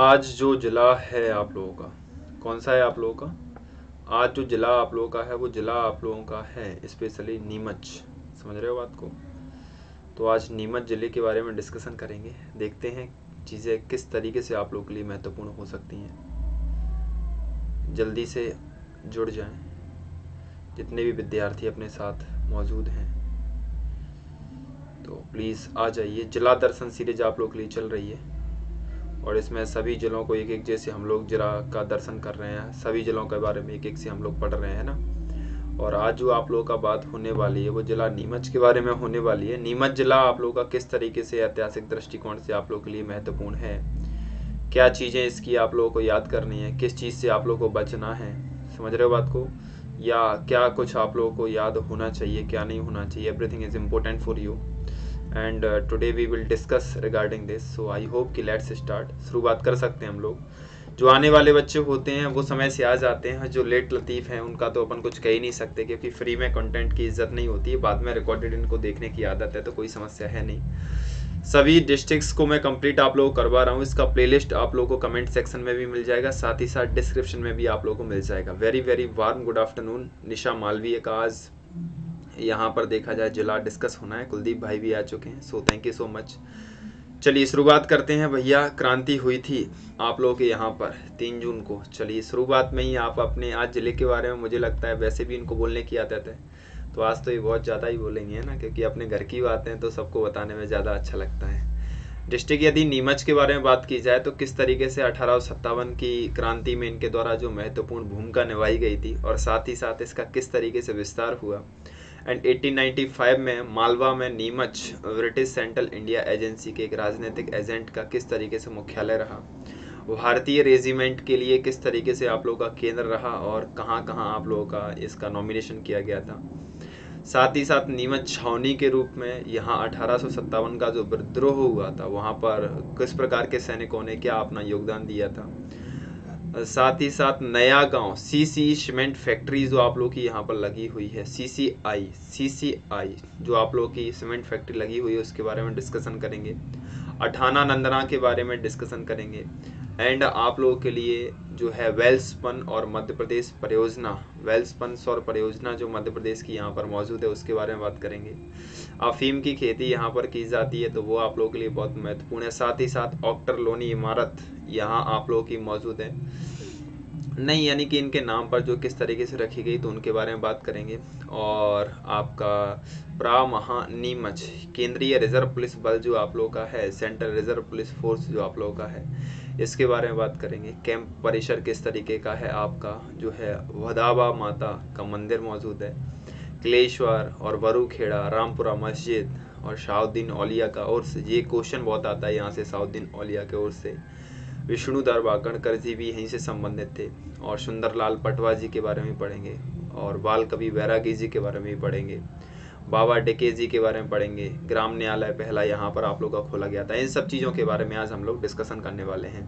आज जो जिला है आप लोगों का, कौन सा है आप लोगों का, आज जो जिला आप लोगों का है वो जिला आप लोगों का है स्पेशली नीमच। समझ रहे हो बात को? तो आज नीमच ज़िले के बारे में डिस्कशन करेंगे, देखते हैं चीज़ें किस तरीके से आप लोगों के लिए महत्वपूर्ण हो सकती हैं। जल्दी से जुड़ जाएं जितने भी विद्यार्थी अपने साथ मौजूद हैं, तो प्लीज़ आ जाइए। जिला दर्शन सीरीज आप लोगों के लिए चल रही है और इसमें सभी ज़िलों को एक एक जैसे हम लोग जिला का दर्शन कर रहे हैं, सभी ज़िलों के बारे में एक एक से हम लोग पढ़ रहे हैं ना। और आज जो आप लोगों का बात होने वाली है वो जिला नीमच के बारे में होने वाली है। नीमच ज़िला आप लोगों का किस तरीके से ऐतिहासिक दृष्टिकोण से आप लोगों के लिए महत्वपूर्ण है, क्या चीज़ें इसकी आप लोगों को याद करनी है, किस चीज़ से आप लोगों को बचना है, समझ रहे हो बात को, या क्या कुछ आप लोगों को याद होना चाहिए, क्या नहीं होना चाहिए। Everything is important for you and today we will discuss regarding this. So I hope कि लेट्स स्टार्ट, शुरुआत कर सकते हैं हम लोग। जो आने वाले बच्चे होते हैं वो समय से आ जाते हैं, जो लेट लतीफ़ हैं उनका तो अपन कुछ कह ही नहीं सकते क्योंकि फ्री में कंटेंट की इज्जत नहीं होती है, बाद में रिकॉर्डेड इनको देखने की आदत है, तो कोई समस्या है नहीं। सभी डिस्ट्रिक्ट्स को मैं कंप्लीट आप लोगों को करवा रहा हूँ, इसका प्लेलिस्ट आप लोगों को कमेंट सेक्शन में भी मिल जाएगा, साथ ही साथ डिस्क्रिप्शन में भी आप लोगों को मिल जाएगा। Very very warm good afternoon. Nisha Malviya का आज यहाँ पर देखा जाए जिला डिस्कस होना है, कुलदीप भाई भी आ चुके हैं, so thank you so much. चलिए शुरुआत करते हैं भैया। क्रांति हुई थी आप लोगों के यहाँ पर 3 जून को। चलिए शुरुआत में ही आप अपने आज ज़िले के बारे में, मुझे लगता है वैसे भी इनको बोलने की आदत है तो आज तो ये बहुत ज़्यादा ही बोलेंगे, है ना, क्योंकि अपने घर की बातें हैं तो सबको बताने में ज़्यादा अच्छा लगता है। डिस्ट्रिक्ट यदि नीमच के बारे में बात की जाए तो किस तरीके से 1857 की क्रांति में इनके द्वारा जो महत्वपूर्ण भूमिका निभाई गई थी और साथ ही साथ इसका किस तरीके से विस्तार हुआ। एंड 1895 में मालवा में Neemuch British central India agency के एक राजनीतिक एजेंट का किस तरीके से मुख्यालय रहा, भारतीय रेजिमेंट के लिए किस तरीके से आप लोगों का केंद्र रहा और कहां कहां आप लोगों का इसका नॉमिनेशन किया गया था। साथ ही साथ नीमच छावनी के रूप में यहाँ 1857 का जो विद्रोह हुआ था वहाँ पर किस प्रकार के सैनिकों ने क्या अपना योगदान दिया था। साथ ही साथ नया गांव सीसी सीमेंट फैक्ट्री जो आप लोग की यहाँ पर लगी हुई है, सीसीआई जो आप लोग की सीमेंट फैक्ट्री लगी हुई है उसके बारे में डिस्कशन करेंगे। अठाना नंदना के बारे में डिस्कशन करेंगे एंड आप लोगों के लिए जो है वेल्सपन और मध्य प्रदेश परियोजना, वेल्सपन सौर परियोजना जो मध्य प्रदेश की यहाँ पर मौजूद है उसके बारे में बात करेंगे। अफीम की खेती यहाँ पर की जाती है तो वो आप लोगों के लिए बहुत महत्वपूर्ण है। साथ ही साथ ऑक्टर लोनी इमारत यहाँ आप लोगों की मौजूद है नहीं, यानी कि इनके नाम पर जो किस तरीके से रखी गई तो उनके बारे में बात करेंगे। और आपका प्रामहा नीमच केंद्रीय रिजर्व पुलिस बल जो आप लोगों का है, सेंट्रल रिजर्व पुलिस फोर्स जो आप लोगों का है, इसके बारे में बात करेंगे। कैंप परिसर किस तरीके का है आपका, जो है वधवा माता का मंदिर मौजूद है, क्लेश्वर और वरुखेड़ा, रामपुरा मस्जिद और शाहबुद्दीन औलिया का ओर से, ये क्वेश्चन बहुत आता है यहाँ से, शाहबुद्दीन औलिया के ओर से। विष्णु श्रीधर वाकणकर जी भी यहीं से संबंधित थे और सुंदरलाल पटवा जी के बारे में पढ़ेंगे और बालकवि बैरागी जी के बारे में भी पढ़ेंगे, बाबा डीके जी के बारे में पढ़ेंगे। ग्राम न्यायालय पहला यहाँ पर आप लोग का खोला गया था। इन सब चीज़ों के बारे में आज हम लोग डिस्कशन करने वाले हैं,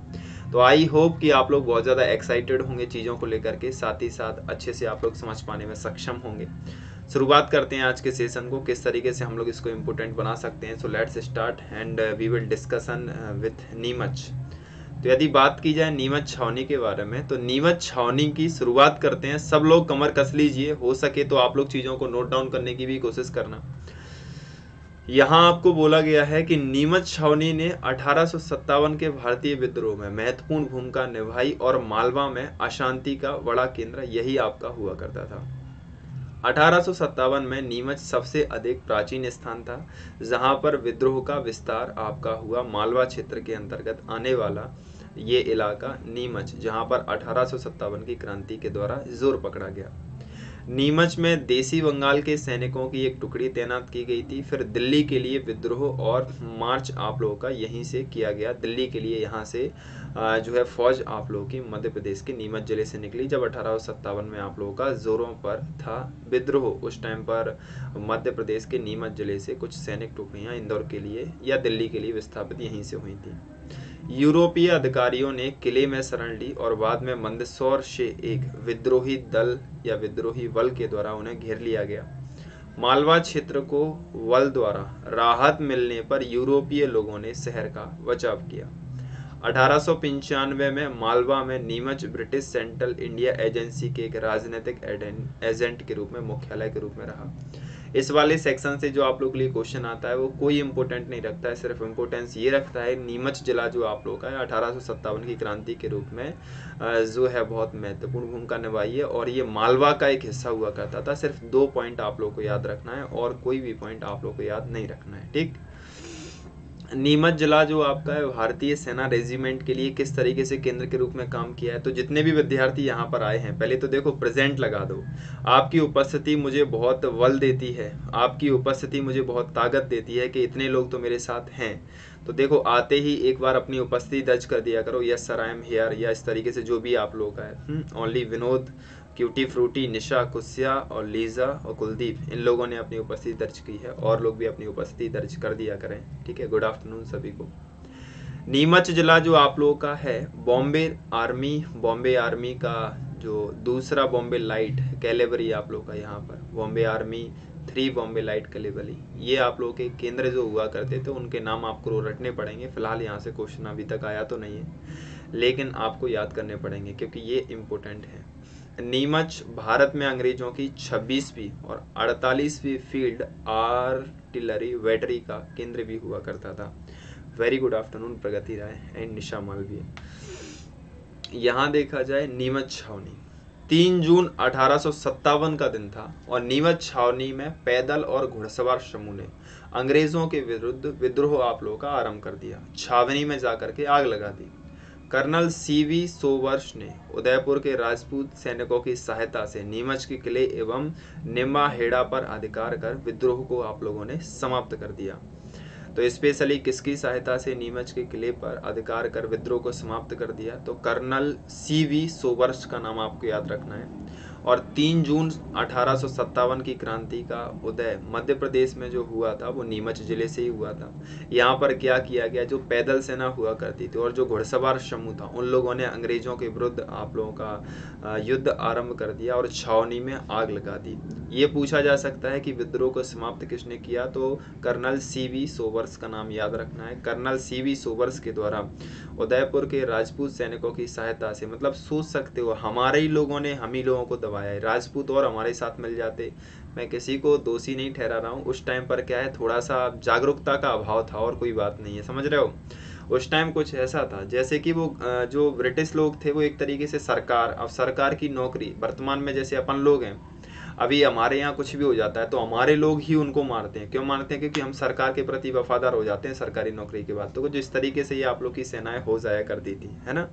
तो आई होप कि आप लोग बहुत ज़्यादा एक्साइटेड होंगे चीज़ों को लेकर के, साथ ही साथ अच्छे से आप लोग समझ पाने में सक्षम होंगे। शुरुआत करते हैं आज के सेशन को, किस तरीके से हम लोग इसको इम्पोर्टेंट बना सकते हैं। So let's start and we will discussion with Neemuch. तो यदि बात की जाए नीमच छावनी के बारे में तो नीमच छावनी की शुरुआत करते हैं। सब लोग कमर कस लीजिए, हो सके तो आप लोग चीज़ों को नोट डाउन करने की भी कोशिश करना। यहाँ आपको बोला गया है कि नीमच छावनी ने 1857 के भारतीय विद्रोह में महत्वपूर्ण भूमिका निभाई और मालवा में अशांति का बड़ा केंद्र यही आपका हुआ करता था। 1857 में नीमच सबसे अधिक प्राचीन स्थान था जहाँ पर विद्रोह का विस्तार आपका हुआ। मालवा क्षेत्र के अंतर्गत आने वाला ये इलाका नीमच, जहाँ पर 1857 की क्रांति के द्वारा जोर पकड़ा गया। नीमच में देसी बंगाल के सैनिकों की एक टुकड़ी तैनात की गई थी। फिर दिल्ली के लिए विद्रोह और मार्च आप लोगों का यहीं से किया गया। दिल्ली के लिए यहाँ से जो है फौज आप लोगों की मध्य प्रदेश के नीमच ज़िले से निकली। जब 1857 में आप लोगों का जोरों पर था विद्रोह, उस टाइम पर मध्य प्रदेश के नीमच ज़िले से कुछ सैनिक टुकड़ियाँ इंदौर के लिए या दिल्ली के लिए विस्थापित यहीं से हुई थी। यूरोपीय अधिकारियों ने किले में शरण ली और बाद में मंदसौर से एक विद्रोही दल या विद्रोही बल के द्वारा उन्हें घेर लिया गया। मालवा क्षेत्र को बल द्वारा राहत मिलने पर यूरोपीय लोगों ने शहर का बचाव किया। 1895 में मालवा में Neemuch British central India agency के एक राजनीतिक एजेंट के रूप में मुख्यालय के रूप में रहा। इस वाले सेक्शन से जो आप लोगों के लिए क्वेश्चन आता है वो कोई इंपोर्टेंट नहीं रखता है, सिर्फ इंपोर्टेंस ये रखता है नीमच जिला जो आप लोग का है 1857 की क्रांति के रूप में जो है बहुत महत्वपूर्ण भूमिका निभाई है और ये मालवा का एक हिस्सा हुआ करता था। सिर्फ 2 पॉइंट आप लोग को याद रखना है और कोई भी पॉइंट आप लोग को याद नहीं रखना है, ठीक। नीमच जिला जो आपका है भारतीय सेना रेजिमेंट के लिए किस तरीके से केंद्र के रूप में काम किया है, तो जितने भी विद्यार्थी यहाँ पर आए हैं पहले तो देखो प्रेजेंट लगा दो। आपकी उपस्थिति मुझे बहुत बल देती है, आपकी उपस्थिति मुझे बहुत ताकत देती है कि इतने लोग तो मेरे साथ हैं। तो देखो आते ही एक बार अपनी उपस्थिति दर्ज कर दिया करो, yes sir I am here या इस तरीके से जो भी आप लोग का है। Only Vinod, cutie fruity, Nisha, कुस्या और लीजा और कुलदीप इन लोगों ने अपनी उपस्थिति दर्ज की है और लोग भी अपनी उपस्थिति दर्ज कर दिया करें, ठीक है। गुड आफ्टरनून सभी को। नीमच जिला जो आप लोगों का है बॉम्बे आर्मी का जो दूसरा बॉम्बे लाइट कैलेबरी आप लोगों का यहाँ पर Bombay army 3 Bombay light cavalry ये आप लोगों के केंद्र जो हुआ करते थे उनके नाम आपको रटने पड़ेंगे। फिलहाल यहाँ से क्वेश्चन अभी तक आया तो नहीं है लेकिन आपको याद करने पड़ेंगे क्योंकि ये इम्पोर्टेंट है। नीमच भारत में अंग्रेजों की 26वीं और 48वीं फील्ड आर्टिलरी बैटरी का केंद्र भी हुआ करता था। Very good afternoon Pragati Rai and Nisha Malviya. यहाँ देखा जाए नीमच छावनी 3 जून 1857 का दिन था और नीमच छावनी में पैदल और घुड़सवार समूह ने अंग्रेजों के विरुद्ध विद्रोह आप लोगों का आरंभ कर दिया, छावनी में जाकर के आग लगा दी। Colonel CV. सॉवर्स ने उदयपुर के राजपूत सैनिकों की सहायता से नीमच के किले एवं निम्बाहेड़ा पर अधिकार कर विद्रोह को आप लोगों ने समाप्त कर दिया। तो स्पेशली किसकी सहायता से नीमच के किले पर अधिकार कर विद्रोह को समाप्त कर दिया, तो कर्नल सी.वी. सॉवर्स का नाम आपको याद रखना है। और 3 जून 1857 की क्रांति का उदय मध्य प्रदेश में जो हुआ था वो नीमच जिले से ही हुआ था। यहाँ पर क्या किया गया, जो पैदल सेना हुआ करती थी और जो घुड़सवार समूह था उन लोगों ने अंग्रेजों के विरुद्ध आप लोगों का युद्ध आरंभ कर दिया और छावनी में आग लगा दी। ये पूछा जा सकता है कि विद्रोह को समाप्त किसने किया, तो कर्नल सी.वी. सॉवर्स का नाम याद रखना है। Colonel CV. सॉवर्स के द्वारा उदयपुर के राजपूत सैनिकों की सहायता से, मतलब सोच सकते हो हमारे ही लोगों ने हम ही लोगों को है, राजपूत और हमारे साथ मिल जाते। मैं किसी को दोषी नहीं ठहरा रहा हूँ, उस टाइम पर क्या है थोड़ा सा जागरूकता का अभाव था और कोई बात नहीं है, समझ रहे हो। उस टाइम कुछ ऐसा था जैसे कि वो जो ब्रिटिश लोग थे वो एक तरीके से सरकार, अब सरकार की नौकरी वर्तमान में जैसे अपन लोग हैं अभी हमारे यहाँ कुछ भी हो जाता है तो हमारे लोग ही उनको मारते हैं। क्यों मारते हैं, क्योंकि हम सरकार के प्रति वफादार हो जाते हैं सरकारी नौकरी के बाद। तो जिस तरीके से ये आप लोग की सेनाएं हो जाया करती थी, है ना।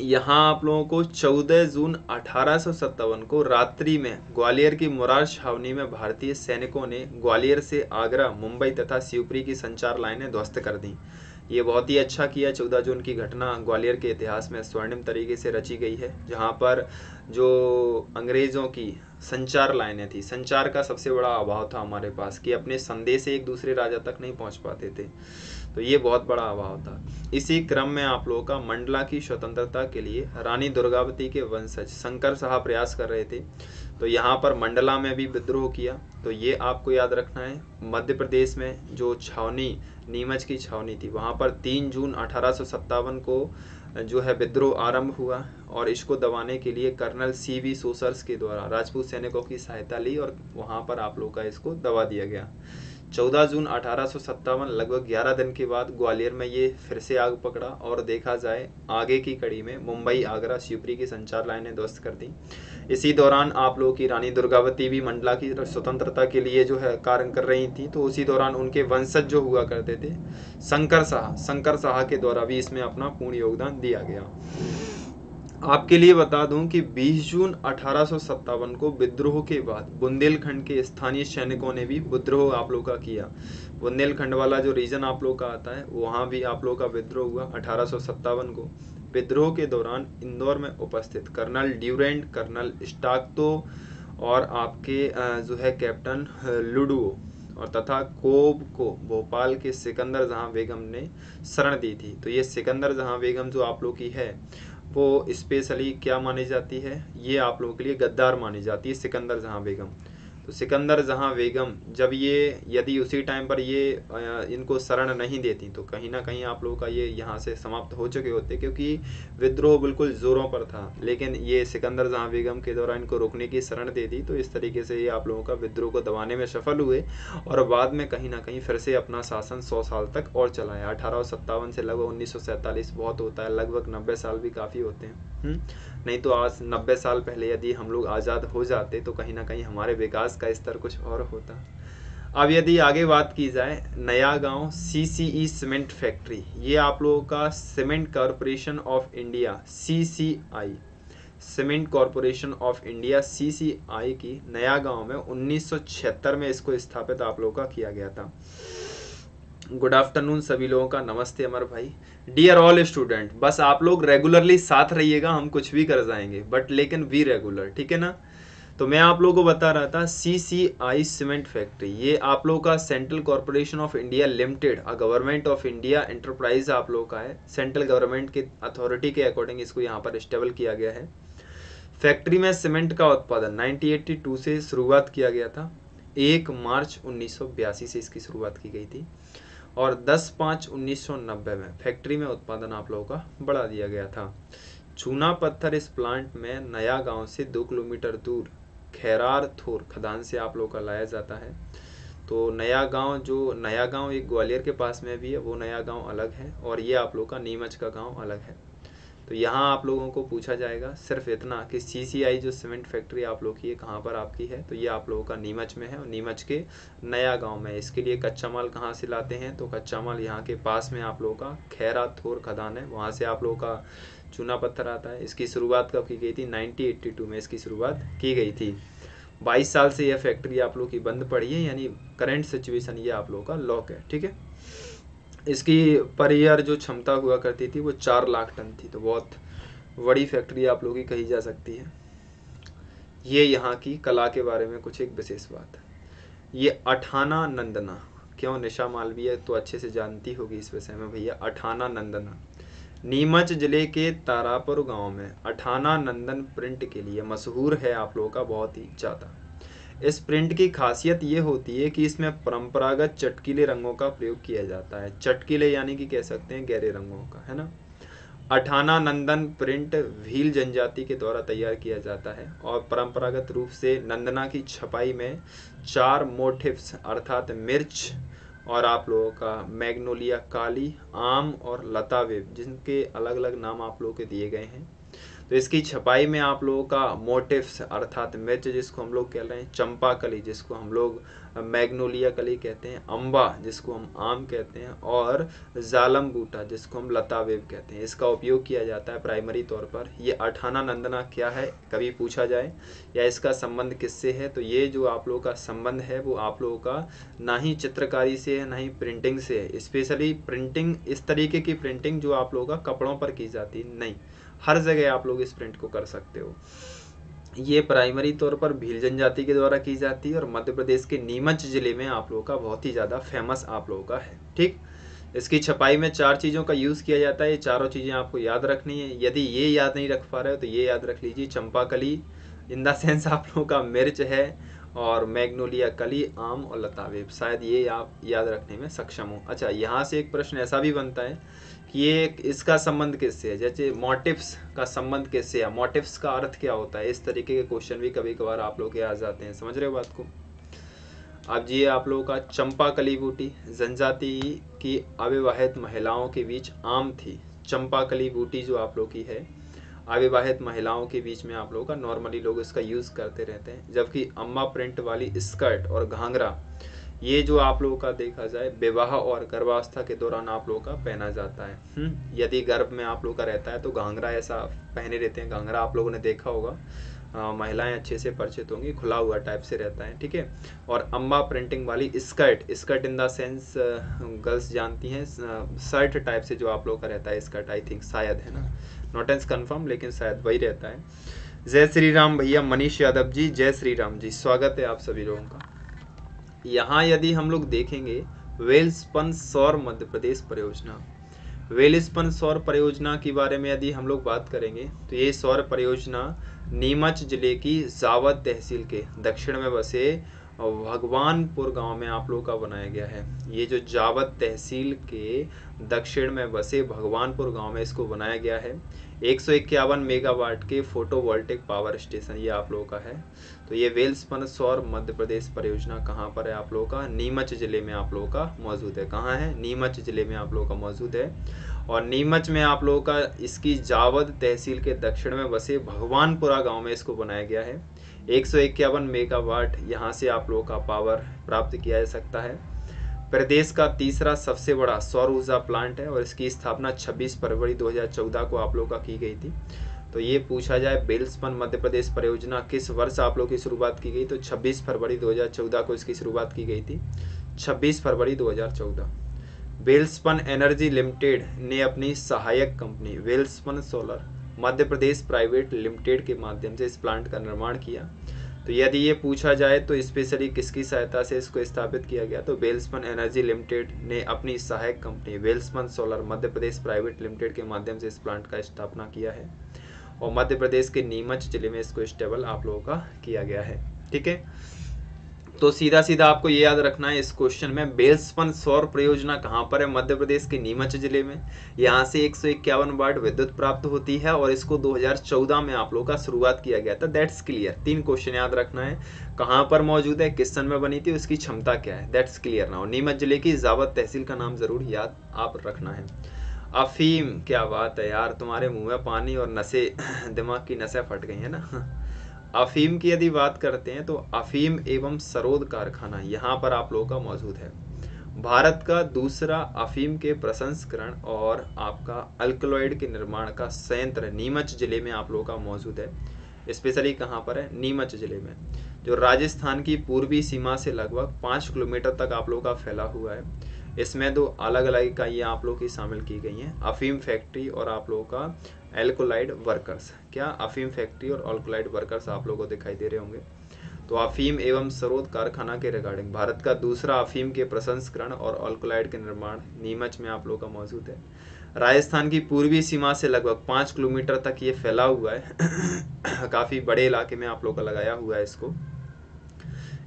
यहाँ आप लोगों को 14 जून 1857 को रात्रि में ग्वालियर की मुरार छावनी में भारतीय सैनिकों ने ग्वालियर से आगरा, मुंबई तथा शिवपुरी की संचार लाइनें ध्वस्त कर दी। ये बहुत ही अच्छा किया। 14 जून की घटना ग्वालियर के इतिहास में स्वर्णिम तरीके से रची गई है, जहाँ पर जो अंग्रेज़ों की संचार लाइनें थी, संचार का सबसे बड़ा अभाव था हमारे पास कि अपने संदेश एक दूसरे राजा तक नहीं पहुँच पाते थे, तो ये बहुत बड़ा अभाव था। इसी क्रम में आप लोगों का मंडला की स्वतंत्रता के लिए रानी दुर्गावती के वंशज शंकर शाह प्रयास कर रहे थे, तो यहाँ पर मंडला में भी विद्रोह किया। तो ये आपको याद रखना है। मध्य प्रदेश में जो छावनी नीमच की छावनी थी वहाँ पर 3 जून 1857 को जो है विद्रोह आरंभ हुआ और इसको दबाने के लिए कर्नल सी.वी. सॉवर्स के द्वारा राजपूत सैनिकों की सहायता ली और वहाँ पर आप लोगों का इसको दबा दिया गया। 14 जून 1857 लगभग 11 दिन के बाद ग्वालियर में ये फिर से आग पकड़ा और देखा जाए आगे की कड़ी में मुंबई, आगरा, शिवपुरी की संचार लाइनें ध्वस्त कर दी। इसी दौरान आप लोगों की रानी दुर्गावती भी मंडला की स्वतंत्रता के लिए जो है कार्य कर रही थी, तो उसी दौरान उनके वंशज जो हुआ करते थे शंकर शाह के द्वारा भी इसमें अपना पूर्ण योगदान दिया गया। आपके लिए बता दूं कि 20 जून 1857 को विद्रोह के बाद बुंदेलखंड के स्थानीय सैनिकों ने भी विद्रोह आप लोग का किया। बुंदेलखंड वाला जो रीजन आप लोग का आता है वहाँ भी आप लोग का विद्रोह हुआ 1857 को। विद्रोह के दौरान इंदौर में उपस्थित कर्नल ड्यूरेंट, कर्नल स्टाक्टो और आपके जो है कैप्टन लुडुओ और तथा कोब को भोपाल के सिकंदर जहां बेगम ने शरण दी थी। तो ये सिकंदर जहां बेगम जो आप लोग की है वो स्पेशली क्या मानी जाती है, ये आप लोगों के लिए गद्दार मानी जाती है सिकंदर जहां बेगम। सिकंदर जहां बेगम, जब ये यदि उसी टाइम पर ये इनको शरण नहीं देती तो कहीं ना कहीं आप लोगों का ये यहाँ से समाप्त हो चुके होते, क्योंकि विद्रोह बिल्कुल ज़ोरों पर था। लेकिन ये सिकंदर जहां बेगम के द्वारा इनको रोकने की शरण दे दी, तो इस तरीके से ये आप लोगों का विद्रोह को दबाने में सफल हुए और बाद में कहीं ना कहीं फिर से अपना शासन 100 साल तक और चलाया। 1857 से लगभग 1947 बहुत होता है, लगभग 90 साल भी काफ़ी होते हैं। नहीं तो आज 90 साल पहले यदि हम लोग आज़ाद हो जाते तो कहीं ना कहीं हमारे विकास का स्तर कुछ और होता। अब यदि आगे बात की जाए, नया गांव सीसीई सीमेंट फैक्ट्री, ये आप लोगों का cement corporation of India CCI, cement corporation of India CCI की नया गांव में 1976 में इसको स्थापित आप लोगों का किया गया था। गुड आफ्टरनून सभी लोगों का, नमस्ते अमर भाई। डियर ऑल स्टूडेंट, बस आप लोग रेगुलरली साथ रहिएगा, हम कुछ भी कर जाएंगे बट लेकिन वी रेगुलर, ठीक है ना। तो मैं आप लोगों को बता रहा था सीसीआई सीमेंट फैक्ट्री, ये आप लोगों का central corporation of India limited a government of India enterprise आप लोगों का है। सेंट्रल गवर्नमेंट के अथॉरिटी के अकॉर्डिंग इसको यहाँ पर स्टेबल किया गया है। फैक्ट्री में सीमेंट का उत्पादन 1982 से शुरुआत किया गया था। 1 मार्च 1982 से इसकी शुरुआत की गई थी और 10/5/1990 में फैक्ट्री में उत्पादन आप लोगों का बढ़ा दिया गया था। चूना पत्थर इस प्लांट में नया गांव से 2 किलोमीटर दूर खैराथोर खदान से आप लोगों का लाया जाता है। तो नया गांव, जो नया गांव एक ग्वालियर के पास में भी है, वो नया गांव अलग है और ये आप लोगों का नीमच का गांव अलग है। तो यहाँ आप लोगों को पूछा जाएगा सिर्फ इतना कि सीसीआई जो सीमेंट फैक्ट्री आप लोग की है कहाँ पर आपकी है, तो ये आप लोगों का नीमच में है और नीमच के नया गांव में। इसके लिए कच्चा माल कहाँ से लाते हैं, तो कच्चा माल यहाँ के पास में आप लोगों का खैराथोर खदान है, वहाँ से आप लोगों का चूना पत्थर आता है। इसकी शुरुआत कब की गई थी, 1982 में इसकी शुरुआत की गई थी। 22 साल से यह फैक्ट्री आप लोग की बंद पड़ी है, यानी करेंट सिचुएशन ये आप लोगों का लॉक है, ठीक है। इसकी पर ईयर जो क्षमता हुआ करती थी वो 4 लाख टन थी, तो बहुत बड़ी फैक्ट्री आप लोगों की कही जा सकती है। ये यहाँ की कला के बारे में कुछ एक विशेष बात है। ये अठाना नंदना, क्यों निशा मालवीय तो अच्छे से जानती होगी इस विषय में भैया। अठाना नंदना नीमच जिले के तारापुर गांव में अठाना नंदन प्रिंट के लिए मशहूर है आप लोगों का बहुत ही ज़्यादा। इस प्रिंट की खासियत ये होती है कि इसमें परंपरागत चटकीले रंगों का प्रयोग किया जाता है। चटकीले यानी कि कह सकते हैं गहरे रंगों का, है ना। अठाना नंदन प्रिंट भील जनजाति के द्वारा तैयार किया जाता है और परंपरागत रूप से नंदना की छपाई में 4 मोटिफ्स अर्थात मिर्च और आप लोगों का मैग्नोलिया, काली, आम और लतावेब, जिनके अलग अलग नाम आप लोगों के दिए गए हैं। तो इसकी छपाई में आप लोगों का मोटिव्स अर्थात मिर्च जिसको हम लोग कह रहे हैं, चंपा कली जिसको हम लोग मैग्नोलिया कली कहते हैं, अम्बा जिसको हम आम कहते हैं और जालम बूटा जिसको हम लतावेब कहते हैं, इसका उपयोग किया जाता है प्राइमरी तौर पर। ये अठाना नंदना क्या है कभी पूछा जाए या इसका संबंध किससे है, तो ये जो आप लोगों का संबंध है वो आप लोगों का ना ही चित्रकारी से है ना ही प्रिंटिंग से है। स्पेशली प्रिंटिंग, इस तरीके की प्रिंटिंग जो आप लोगों का कपड़ों पर की जाती नहीं, हर जगह आप लोग इस प्रिंट को कर सकते हो। ये प्राइमरी तौर पर भील जनजाति के द्वारा की जाती है और मध्य प्रदेश के नीमच जिले में आप लोगों का बहुत ही ज़्यादा फेमस आप लोगों का है, ठीक। इसकी छपाई में 4 चीज़ों का यूज़ किया जाता है, ये चारों चीज़ें आपको याद रखनी है। यदि ये याद नहीं रख पा रहे हो तो ये याद रख लीजिए, चंपाकली इन द सेंस आप लोगों का मिर्च है और मैग्नोलिया कली, आम और लतावेब, शायद ये आप याद रखने में सक्षम हो। अच्छा, यहाँ से एक प्रश्न ऐसा भी बनता है कि ये इसका संबंध किससे है, जैसे मोटिव्स का संबंध किससे है, मोटिव्स का अर्थ क्या होता है, इस तरीके के क्वेश्चन भी कभी कभार आप लोग के आ जाते हैं, समझ रहे हो बात को। अब जी आप लोगों का चंपा कली बूटी जनजाति की अविवाहित महिलाओं के बीच आम थी। चंपा कली बूटी जो आप लोग की है अविवाहित महिलाओं के बीच में आप लोगों का नॉर्मली लोग इसका यूज़ करते रहते हैं। जबकि अम्मा प्रिंट वाली स्कर्ट और घाघरा, ये जो आप लोगों का देखा जाए विवाह और गर्भावस्था के दौरान आप लोगों का पहना जाता है। यदि गर्भ में आप लोगों का रहता है तो घाघरा ऐसा पहने रहते हैं, घाघरा आप लोगों ने देखा होगा, महिलाएं अच्छे से परिचित होंगी, खुला हुआ टाइप से रहता है, ठीक है। और अम्बा प्रिंटिंग वाली skirt, skirt in the sense girls जानती हैं शर्ट टाइप से जो आप लोग का रहता है स्कर्ट, आई थिंक शायद, है ना, नॉट एंस कन्फर्म लेकिन शायद वही रहता है। जय श्री राम भैया, मनीष यादव जी जय श्री राम जी, स्वागत है आप सभी लोगों का। यहाँ यदि हम लोग देखेंगे वेल्सपन सौर मध्य प्रदेश परियोजना, वेल्सपन सौर परियोजना के बारे में यदि हम लोग बात करेंगे तो ये सौर परियोजना नीमच जिले की जावद तहसील के दक्षिण में बसे भगवानपुर गांव में आप लोगों का बनाया गया है। ये जो जावद तहसील के दक्षिण में बसे भगवानपुर गांव में इसको बनाया गया है। 151 मेगावाट के फोटोवोल्टिक पावर स्टेशन ये आप लोगों का है। तो ये वेल्सपन सौर मध्य प्रदेश परियोजना कहाँ पर है आप लोगों का? नीमच जिले में आप लोगों का मौजूद है। कहाँ है? नीमच जिले में आप लोगों का मौजूद है। और नीमच में आप लोगों का इसकी जावद तहसील के दक्षिण में बसे भगवानपुरा गाँव में इसको बनाया गया है। 151 मेगावाट यहाँ से आप लोगों का पावर प्राप्त किया जा सकता है। प्रदेश का तीसरा सबसे बड़ा सौर ऊर्जा प्लांट है और इसकी स्थापना 26 फरवरी 2014 को आप लोगों का की गई थी। तो ये पूछा जाए वेल्सपन मध्य प्रदेश परियोजना किस वर्ष आप लोगों की शुरुआत की गई? तो 26 फरवरी 2014 को इसकी शुरुआत की गई थी। 26 फरवरी 2014 वेल्सपन एनर्जी लिमिटेड ने अपनी सहायक company Welspun solar Madhya Pradesh private limited के माध्यम से इस प्लांट का निर्माण किया। तो यदि ये पूछा जाए तो स्पेशली किसकी सहायता से इसको स्थापित किया गया? तो वेल्सपन एनर्जी लिमिटेड ने अपनी सहायक company Welspun solar Madhya Pradesh private limited के माध्यम से इस प्लांट का स्थापना किया है और मध्य प्रदेश के नीमच जिले में इसको स्टेबल आप लोगों का किया गया है। ठीक है, तो सीधा सीधा आपको ये याद रखना है इस क्वेश्चन में, वेल्सपन सौर परियोजना कहाँ पर है? मध्य प्रदेश के नीमच जिले में। यहाँ से 151 वाट विद्युत प्राप्त होती है और इसको 2014 में आप लोगों का शुरुआत किया गया था। That's clear. 3 क्वेश्चन याद रखना है, कहाँ पर मौजूद है, किस सन में बनी थी, उसकी क्षमता क्या है। दैट्स क्लियर ना। नीमच जिले की जावद तहसील का नाम जरूर याद आप रखना है। अफीम, क्या बात है यार, तुम्हारे मुँह में पानी और नसें, दिमाग की नसें फट गई है ना। अफीम की यदि बात करते हैं तो अफीम एवं सरोद कारखाना यहाँ पर आप लोगों का मौजूद है। भारत का दूसरा अफीम के प्रसंस्करण और आपका अल्कलॉइड के निर्माण का संयंत्र नीमच जिले में आप लोगों का मौजूद है। स्पेशली कहाँ पर है? नीमच जिले में, जो राजस्थान की पूर्वी सीमा से लगभग 5 किलोमीटर तक आप लोगों का फैला हुआ है। इसमें 2 अलग अलग इकाइयाँ आप लोगों की शामिल की गई हैं, अफीम फैक्ट्री और आप लोगों का अल्कोलाइड वर्कर्स। क्या अफीम फैक्ट्री और अल्कोलाइड वर्कर्स आप लोगों को दिखाई दे रहे होंगे। तो अफीम एवं सरोद कारखाना के रिगार्डिंग भारत का दूसरा अफीम के प्रसंस्करण और अल्कोलाइड के निर्माण नीमच में आप लोगों का मौजूद है। राजस्थान की पूर्वी सीमा से लगभग 5 किलोमीटर तक ये फैला हुआ है। काफ़ी बड़े इलाके में आप लोगों का लगाया हुआ है इसको।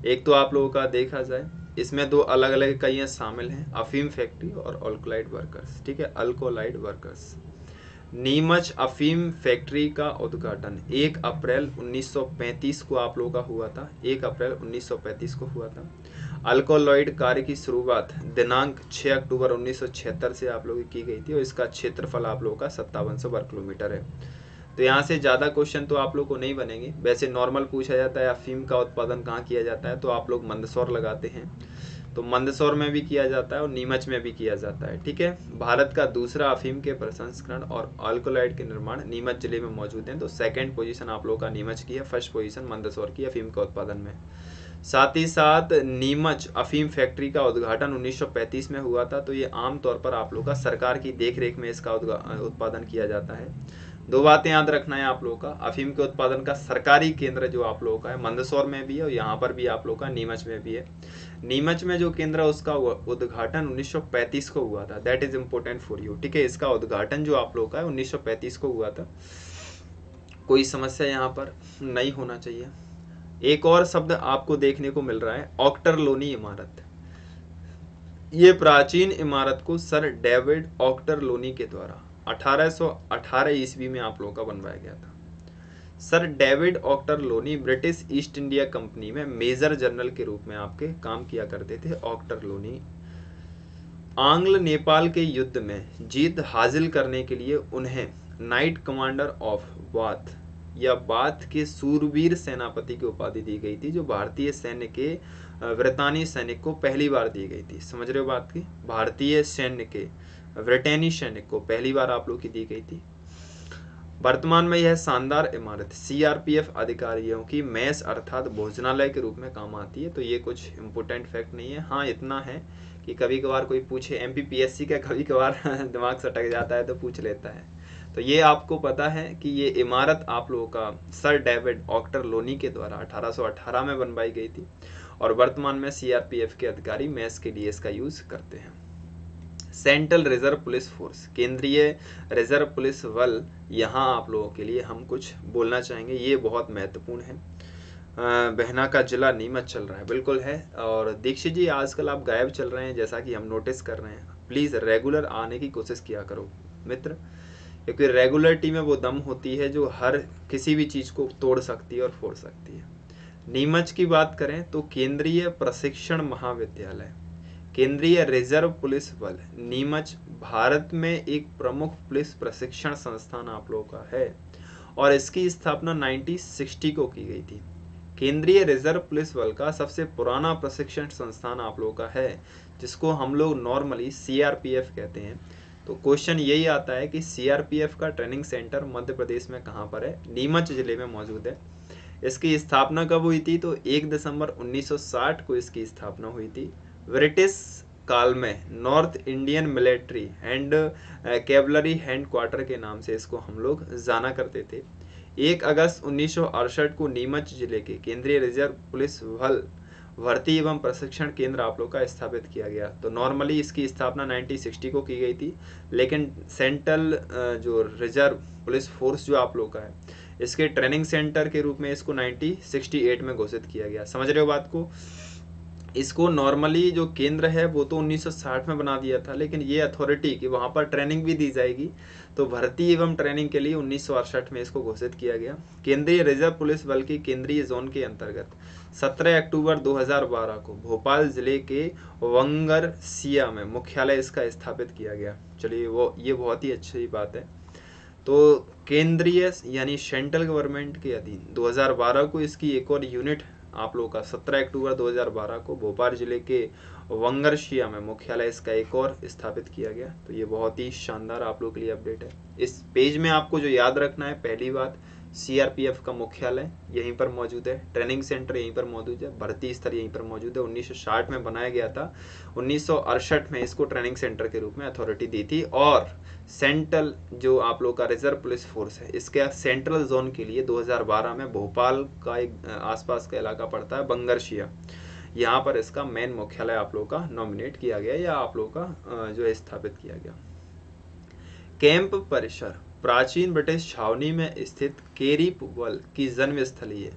एक तो आप लोगों का देखा जाए इसमें 2 अलग अलग इकाइयाँ शामिल हैं, अफीम फैक्ट्री और अल्कोलाइड वर्कर्स। ठीक है, अल्कोलाइड वर्कर्स। नीमच अफीम फैक्ट्री का उद्घाटन 1 अप्रैल 1935 को आप लोगों का हुआ था। 1 अप्रैल 1935 को हुआ था। अल्कोलॉइड कार्य की शुरुआत दिनांक 6 अक्टूबर 1976 से आप लोगों की गई थी और इसका क्षेत्रफल आप लोगों का 5700 वर्ग किलोमीटर है। तो यहाँ से ज़्यादा क्वेश्चन तो आप लोग को नहीं बनेंगे। वैसे नॉर्मल पूछा जाता है अफीम का उत्पादन कहाँ किया जाता है, तो आप लोग मंदसौर लगाते हैं। तो मंदसौर में भी किया जाता है और नीमच में भी किया जाता है। ठीक है, भारत का दूसरा अफीम के प्रसंस्करण और अल्कोलाइड के निर्माण नीमच जिले में मौजूद हैं। तो सेकंड पोजीशन आप लोगों का नीमच की है, फर्स्ट पोजीशन मंदसौर की अफीम के उत्पादन में। साथ ही साथ नीमच अफीम फैक्ट्री का उद्घाटन 1935 में हुआ था। तो ये आमतौर पर आप लोग का सरकार की देखरेख में इसका उत्पादन किया जाता है। 2 बातें याद रखना है आप लोगों का, अफीम के उत्पादन का सरकारी केंद्र जो आप लोगों का है मंदसौर में भी है और यहाँ पर भी आप लोगों का नीमच में भी है। नीमच में जो केंद्र है उसका उद्घाटन 1935 को हुआ था। That is important for you. ठीक है, इसका उद्घाटन जो आप लोगों का है 1935 को हुआ था। कोई समस्या यहाँ पर नहीं होना चाहिए। एक और शब्द आपको देखने को मिल रहा है, ऑक्टरलोनी इमारत। ये प्राचीन इमारत को सर डेविड ऑक्टरलोनी के द्वारा 1818 ईस्वी में आप लोगों का बनवाया गया था। Sir David Ochterlony British East India Company में मेजर जनरल के रूप में आपके काम किया करते थे। ऑक्टरलोनी आंग्ल नेपाल के युद्ध में जीत हासिल करने के लिए उन्हें नाइट कमांडर ऑफ बाथ या बाथ के सूरवीर सेनापति की उपाधि दी गई थी, जो भारतीय सैन्य के ब्रितानी सैनिक को पहली बार दी गई थी। समझ रहे हो बात की, भारतीय सैन्य के ब्रिटेनी सैनिक को पहली बार आप लोग की दी गई थी। वर्तमान में यह शानदार इमारत सीआरपीएफ अधिकारियों की मेस अर्थात भोजनालय के रूप में काम आती है। तो ये कुछ इम्पोर्टेंट फैक्ट नहीं है। हाँ, इतना है कि कभी कभार कोई पूछे एमपीपीएससी का, कभी कभार दिमाग सटक जाता है तो पूछ लेता है। तो ये आपको पता है कि ये इमारत आप लोगों का सर डेविड ऑक्टरलोनी के द्वारा 1818 में बनवाई गई थी और वर्तमान में सीआरपीएफ के अधिकारी मेस के लिए इसका यूज़ करते हैं। सेंट्रल रिजर्व पुलिस फोर्स, केंद्रीय रिजर्व पुलिस बल, यहाँ आप लोगों के लिए हम कुछ बोलना चाहेंगे, ये बहुत महत्वपूर्ण है। बहना का जिला नीमच चल रहा है, बिल्कुल है। और दीक्षित जी आजकल आप गायब चल रहे हैं जैसा कि हम नोटिस कर रहे हैं, प्लीज़ रेगुलर आने की कोशिश किया करो मित्र, क्योंकि रेगुलरिटी में वो दम होती है जो हर किसी भी चीज़ को तोड़ सकती है और फोड़ सकती है। नीमच की बात करें तो केंद्रीय प्रशिक्षण महाविद्यालय, केंद्रीय रिजर्व पुलिस बल नीमच भारत में एक प्रमुख पुलिस प्रशिक्षण संस्थान आप लोगों का है, और इसकी स्थापना 1960 को की गई थी। केंद्रीय रिजर्व पुलिस बल का सबसे पुराना प्रशिक्षण संस्थान आप लोगों का है, जिसको हम लोग नॉर्मली CRPF कहते हैं। तो क्वेश्चन यही आता है कि CRPF का ट्रेनिंग सेंटर मध्य प्रदेश में कहाँ पर है? नीमच जिले में मौजूद है। इसकी स्थापना कब हुई थी? तो 1 दिसंबर 1960 को इसकी स्थापना हुई थी। ब्रिटिश काल में north Indian military and cavalry head quarter के नाम से इसको हम लोग जाना करते थे। 1 अगस्त 1968 को नीमच जिले के केंद्रीय रिजर्व पुलिस बल भर्ती एवं प्रशिक्षण केंद्र आप लोग का स्थापित किया गया। तो नॉर्मली इसकी स्थापना 1960 को की गई थी, लेकिन सेंट्रल जो रिजर्व पुलिस फोर्स जो आप लोग का है, इसके ट्रेनिंग सेंटर के रूप में इसको 1968 में घोषित किया गया। समझ रहे हो बात को? इसको नॉर्मली जो केंद्र है वो तो 1960 में बना दिया था, लेकिन ये अथॉरिटी कि वहाँ पर ट्रेनिंग भी दी जाएगी, तो भर्ती एवं ट्रेनिंग के लिए 1968 में इसको घोषित किया गया। केंद्रीय रिजर्व पुलिस बल के केंद्रीय जोन के अंतर्गत 17 अक्टूबर 2012 को भोपाल जिले के बंगरशिया में मुख्यालय इसका स्थापित किया गया। चलिए, वो ये बहुत ही अच्छी बात है। तो केंद्रीय यानी सेंट्रल गवर्नमेंट के अधीन 2012 को इसकी एक और यूनिट आप लोगों का 17 अक्टूबर 2012 को भोपाल जिले के बंगरशिया में मुख्यालय इसका एक और स्थापित किया गया। तो ये बहुत ही शानदार आप लोगों के लिए अपडेट है। इस पेज में आपको जो याद रखना है, पहली बात, CRPF का मुख्यालय यहीं पर मौजूद है, ट्रेनिंग सेंटर यहीं पर मौजूद है, भर्ती स्थल यहीं पर मौजूद है। 1960 में बनाया गया था, 1968 में इसको ट्रेनिंग सेंटर के रूप में अथॉरिटी दी थी, और सेंट्रल जो आप लोग का रिजर्व पुलिस फोर्स है, इसके सेंट्रल जोन के लिए 2012 में भोपाल का एक आसपास का इलाका पड़ता है बंगरशिया, यहाँ पर इसका मेन मुख्यालय आप लोग का नॉमिनेट किया गया या आप लोग का जो है स्थापित किया गया। कैंप परिसर प्राचीन ब्रिटिश छावनी में स्थित केरी बल की जन्म स्थली है,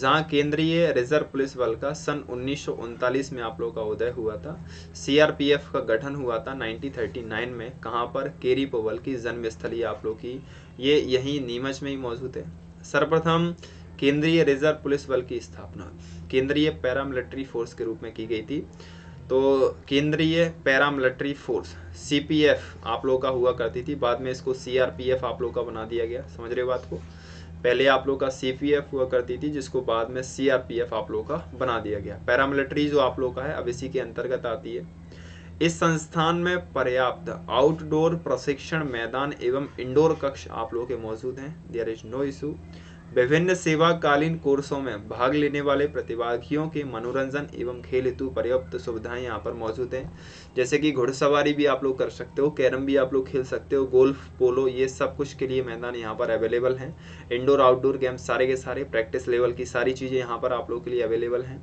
जहाँ केंद्रीय रिजर्व पुलिस बल का सन 1939 में आप लोगों का उदय हुआ था। CRPF का गठन हुआ था 1939 में, कहाँ पर? केरी बल की जन्म स्थली आप लोग की, ये यहीं नीमच में ही मौजूद है। सर्वप्रथम केंद्रीय रिजर्व पुलिस बल की स्थापना केंद्रीय पैरामिलिट्री फोर्स के रूप में की गई थी। तो केंद्रीय पैरामिलिट्री फोर्स CPF आप लोगों का हुआ करती थी, बाद में इसको CRPF आप लोगों का बना दिया गया। समझ रहे हो बात को? पहले आप लोगों का CPF हुआ करती थी, जिसको बाद में CRPF आप लोगों का बना दिया गया। पैरामिलिट्री जो आप लोगों का है, अब इसी के अंतर्गत आती है। इस संस्थान में पर्याप्त आउटडोर प्रशिक्षण मैदान एवं इंडोर कक्ष आप लोगों के मौजूद हैं, देयर इज नो इशू। विभिन्न सेवाकालीन कोर्सों में भाग लेने वाले प्रतिभागियों के मनोरंजन एवं खेल हेतु पर्याप्त सुविधाएं यहाँ पर मौजूद हैं, जैसे कि घुड़सवारी भी आप लोग कर सकते हो, कैरम भी आप लोग खेल सकते हो, गोल्फ, पोलो, ये सब कुछ के लिए मैदान यहाँ पर अवेलेबल हैं। इंडोर आउटडोर गेम्स सारे के सारे प्रैक्टिस लेवल की सारी चीज़ें यहाँ पर आप लोग के लिए अवेलेबल हैं।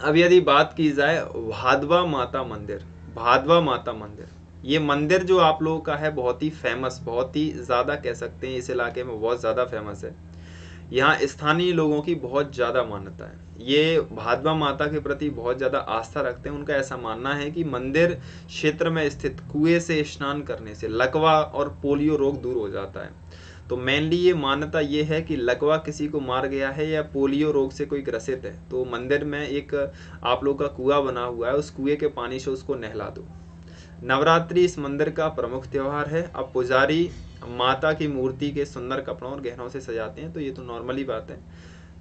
अब यदि बात की जाए वधवा माता मंदिर, वधवा माता मंदिर, ये मंदिर जो आप लोगों का है बहुत ही फेमस, बहुत ही ज़्यादा कह सकते हैं, इस इलाके में बहुत ज़्यादा फेमस है। यहाँ स्थानीय लोगों की बहुत ज़्यादा मान्यता है, ये भादवा माता के प्रति बहुत ज़्यादा आस्था रखते हैं। उनका ऐसा मानना है कि मंदिर क्षेत्र में स्थित कुएं से स्नान करने से लकवा और पोलियो रोग दूर हो जाता है। तो मेनली ये मान्यता ये है कि लकवा किसी को मार गया है या पोलियो रोग से कोई ग्रसित है, तो मंदिर में एक आप लोग का कुआं बना हुआ है, उस कुएँ के पानी से उसको नहला दो। नवरात्रि इस मंदिर का प्रमुख त्यौहार है। अब पुजारी माता की मूर्ति के सुंदर कपड़ों और गहनों से सजाते हैं, तो ये तो नॉर्मली बात है।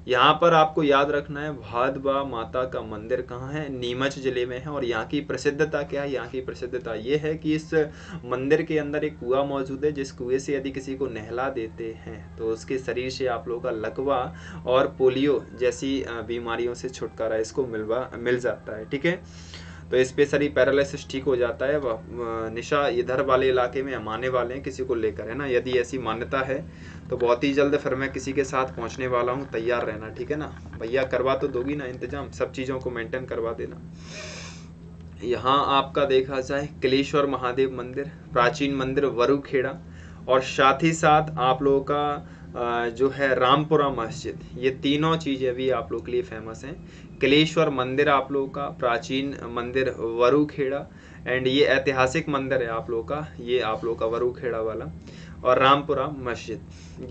यहाँ पर आपको याद रखना है भादवा माता का मंदिर कहाँ है? नीमच जिले में है। और यहाँ की प्रसिद्धता क्या है? यहाँ की प्रसिद्धता ये है कि इस मंदिर के अंदर एक कुआं मौजूद है, जिस कुएं से यदि किसी को नहला देते हैं तो उसके शरीर से आप लोगों का लकवा और पोलियो जैसी बीमारियों से छुटकारा इसको मिल जाता है, ठीक है। तो स्पेशली पैरालिसिस ठीक हो जाता है। निशा इधर वाले इलाके में हम आने वाले हैं किसी को लेकर, है ना, यदि ऐसी मान्यता है तो बहुत ही जल्द फिर मैं किसी के साथ पहुंचने वाला हूं, तैयार रहना, ठीक है ना भैया। करवा तो दोगी ना इंतजाम, सब चीज़ों को मेंटेन करवा देना। यहाँ आपका देखा जाए क्लेश्वर महादेव मंदिर, प्राचीन मंदिर वरुखेड़ा, और साथ ही साथ आप लोगों का जो है रामपुरा मस्जिद, ये तीनों चीज़ें भी आप लोग के लिए फेमस हैं। क्लेश्वर मंदिर आप लोगों का, प्राचीन मंदिर वरुखेड़ा, एंड ये ऐतिहासिक मंदिर है आप लोगों का, ये आप लोगों का वरुखेड़ा वाला, और रामपुरा मस्जिद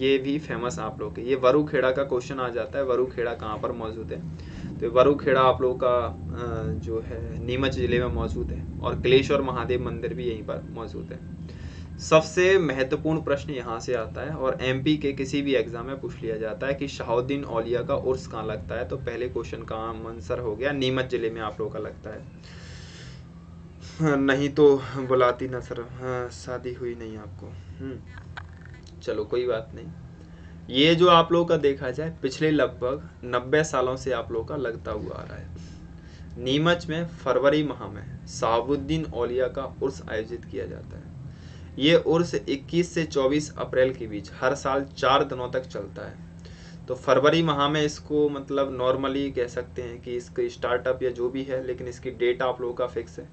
ये भी फेमस आप लोग के। ये वरुखेड़ा का क्वेश्चन आ जाता है, वरुखेड़ा कहाँ पर मौजूद है, तो वरुखेड़ा आप लोगों का जो है नीमच ज़िले में मौजूद है, और क्लेश्वर महादेव मंदिर भी यहीं पर मौजूद है। सबसे महत्वपूर्ण प्रश्न यहाँ से आता है और एमपी के किसी भी एग्जाम में पूछ लिया जाता है कि शाहबुद्दीन औलिया का उर्स कहाँ लगता है, तो पहले क्वेश्चन का आंसर हो गया नीमच ज़िले में आप लोगों का लगता है। नहीं तो बुलाती ना सर, शादी हुई नहीं आपको, चलो कोई बात नहीं। ये जो आप लोगों का देखा जाए पिछले लगभग 90 सालों से आप लोगों का लगता हुआ आ रहा है। नीमच में फरवरी माह में शाहबुद्दीन औलिया का उर्स आयोजित किया जाता है। ये उर्स 21 से 24 अप्रैल के बीच हर साल 4 दिनों तक चलता है। तो फरवरी माह में इसको मतलब नॉर्मली कह सकते हैं कि इसके स्टार्टअप या जो भी है, लेकिन इसकी डेट आप लोगों का फिक्स है।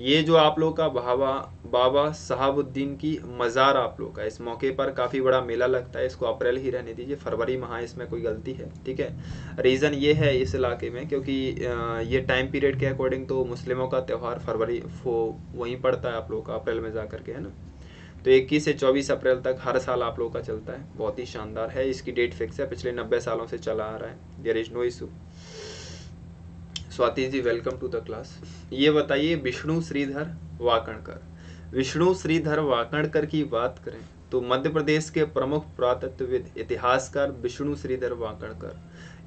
ये जो आप लोगों का बाबा शाहबुद्दीन की मज़ार आप लोगों का, इस मौके पर काफ़ी बड़ा मेला लगता है। इसको अप्रैल ही रहने दीजिए, फरवरी माह इसमें कोई गलती है, ठीक है। रीज़न ये है इस इलाके में, क्योंकि ये टाइम पीरियड के अकॉर्डिंग तो मुस्लिमों का त्यौहार फरवरी वहीं पड़ता है आप लोगों का, अप्रैल में जा कर के, है ना। तो 21 से 24 अप्रैल तक हर साल आप लोगों का चलता है, बहुत ही शानदार है। इसकी डेट फिक्स है, पिछले 90 सालों से चला आ रहा है, there is no issue. Swati ji welcome to the class. ये बताइए विष्णु श्रीधर वाकणकर, की बात करें तो मध्य प्रदेश के प्रमुख पुरातत्वविद इतिहासकार विष्णु श्रीधर वाकणकर,